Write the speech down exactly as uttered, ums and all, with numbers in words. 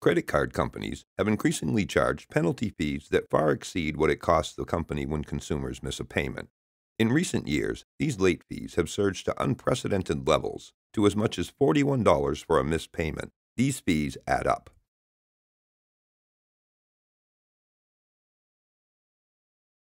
Credit card companies have increasingly charged penalty fees that far exceed what it costs the company when consumers miss a payment. In recent years, these late fees have surged to unprecedented levels, to as much as forty-one dollars for a missed payment. These fees add up.